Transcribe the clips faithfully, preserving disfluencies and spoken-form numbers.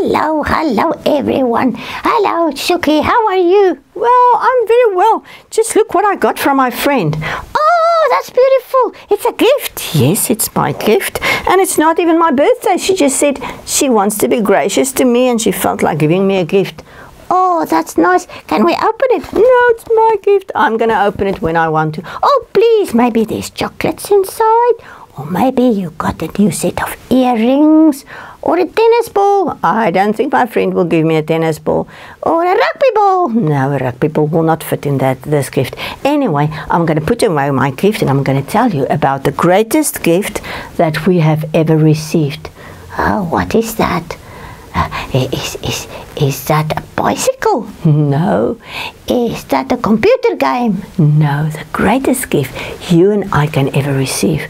Hello, hello everyone. Hello, Shuki, how are you? Well, I'm very well. Just look what I got from my friend. Oh, that's beautiful. It's a gift. Yes, it's my gift. And it's not even my birthday. She just said she wants to be gracious to me and she felt like giving me a gift. Oh, that's nice. Can we open it? No, it's my gift. I'm going to open it when I want to. Oh, please, maybe there's chocolates inside. Or maybe you got a new set of earrings. Or a tennis ball. I don't think my friend will give me a tennis ball. Or a rugby ball. No, a rugby ball will not fit in that this gift. Anyway, I'm going to put away my gift and I'm going to tell you about the greatest gift that we have ever received. Oh, what is that? Uh, is, is, is that a bicycle? No. Is that a computer game? No. The greatest gift you and I can ever receive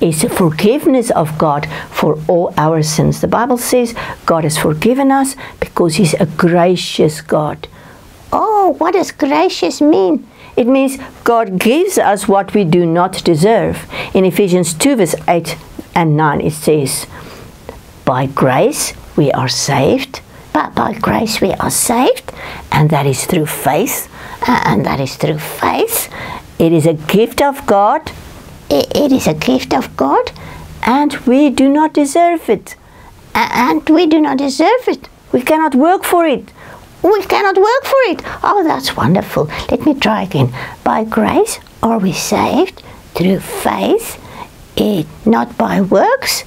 is the forgiveness of God for all our sins. The Bible says God has forgiven us because He's a gracious God. Oh, what does gracious mean? It means God gives us what we do not deserve. In Ephesians two verse eight and nine it says, by grace we are saved, but by grace we are saved, and that is through faith, and that is through faith. It is a gift of God, it is a gift of God, and we do not deserve it, and we do not deserve it. We cannot work for it, we cannot work for it. Oh, that's wonderful. Let me try again. By grace are we saved, through faith, it, not by works.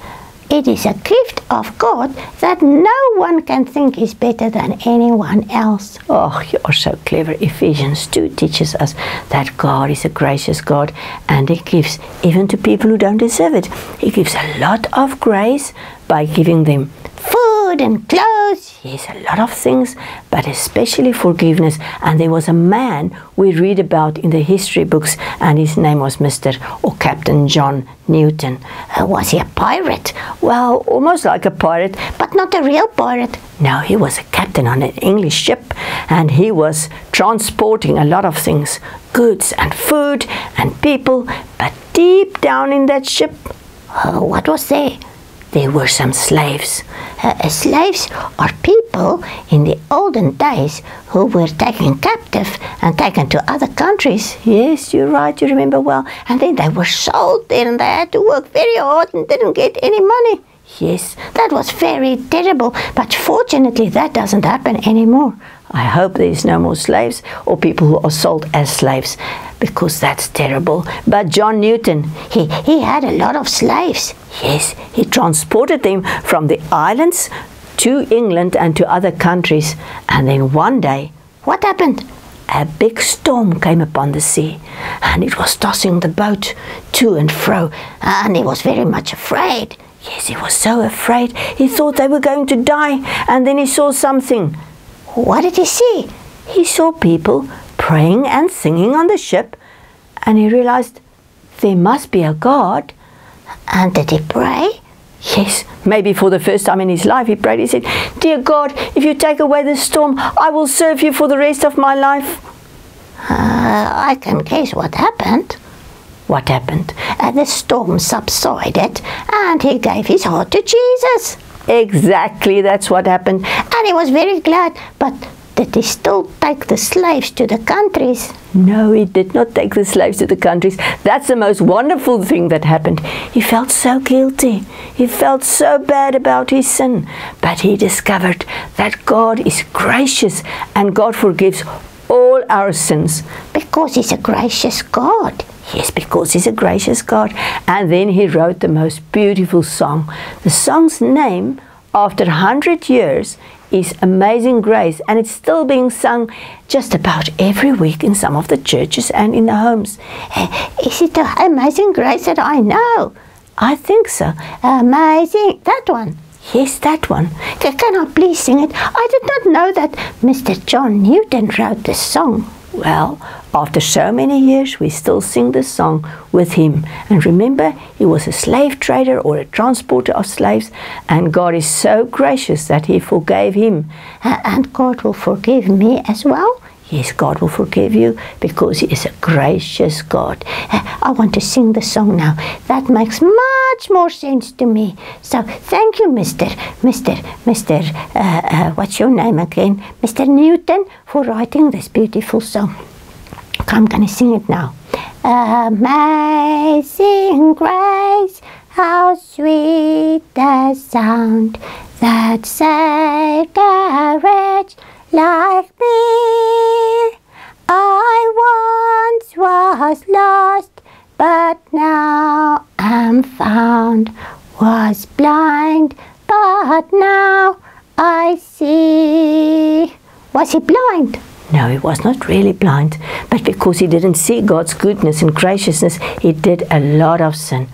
It is a gift of God that no one can think is better than anyone else. Oh, you are so clever. Ephesians two teaches us that God is a gracious God and He gives even to people who don't deserve it. He gives a lot of grace by giving them food and clothes. Yes, a lot of things, but especially forgiveness. And there was a man we read about in the history books, and his name was Mister or Captain John Newton. Uh, was he a pirate? Well, almost like a pirate, but not a real pirate. No, he was a captain on an English ship, and he was transporting a lot of things, goods and food and people, but deep down in that ship, uh, what was there? There were some slaves. Uh, slaves are people in the olden days who were taken captive and taken to other countries. Yes, you're right, you remember well. And then they were sold there and they had to work very hard and didn't get any money. Yes, that was very terrible, but fortunately that doesn't happen anymore. I hope there's no more slaves or people who are sold as slaves, because that's terrible. But John Newton, he, he had a lot of slaves. Yes, he transported them from the islands to England and to other countries. And then one day, what happened? A big storm came upon the sea, and it was tossing the boat to and fro, and he was very much afraid. Yes, he was so afraid. He thought they were going to die, and then he saw something. What did he see? He saw people praying and singing on the ship, and he realized there must be a God. And did he pray? Yes, maybe for the first time in his life he prayed. He said, "Dear God, if you take away this storm, I will serve you for the rest of my life." Uh, I can guess what happened. What happened? Uh, the storm subsided and he gave his heart to Jesus. Exactly, that's what happened. And he was very glad, but did he still take the slaves to the countries? No, he did not take the slaves to the countries. That's the most wonderful thing that happened. He felt so guilty. He felt so bad about his sin. But he discovered that God is gracious and God forgives all our sins. Because He's a gracious God. Yes, because He's a gracious God. And then he wrote the most beautiful song. The song's name, after one hundred years, is Amazing Grace, and it's still being sung just about every week in some of the churches and in the homes. Is it the Amazing Grace that I know? I think so. Amazing, that one. Yes, that one. Can I please sing it? I did not know that Mister John Newton wrote this song. Well, after so many years, we still sing this song with him. And remember, he was a slave trader or a transporter of slaves, and God is so gracious that He forgave him. Uh, and God will forgive me as well. Yes, God will forgive you because He is a gracious God. I want to sing the song now. That makes much more sense to me. So thank you, Mister Mister Mister Uh, uh, what's your name again? Mister Newton, for writing this beautiful song. I'm going to sing it now. Amazing grace, how sweet the sound that saved a wretch like me. I once was lost, but now am found. Was blind, but now I see. Was he blind? No, he was not really blind, but because he didn't see God's goodness and graciousness, he did a lot of sin.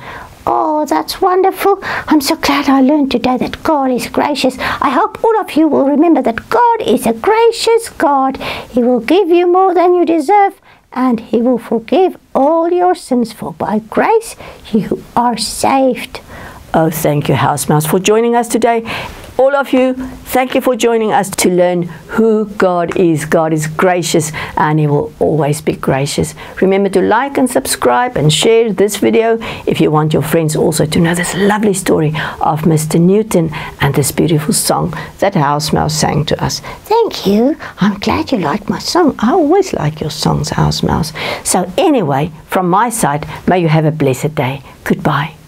Oh, that's wonderful. I'm so glad I learned today that God is gracious. I hope all of you will remember that God is a gracious God. He will give you more than you deserve, and He will forgive all your sins, for by grace you are saved. Oh, thank you, House Mouse, for joining us today. All of you, thank you for joining us to learn who God is. God is gracious, and He will always be gracious. Remember to like and subscribe and share this video if you want your friends also to know this lovely story of Mister Newton and this beautiful song that House Mouse sang to us. Thank you. I'm glad you liked my song. I always like your songs, House Mouse. So anyway, from my side, may you have a blessed day. Goodbye.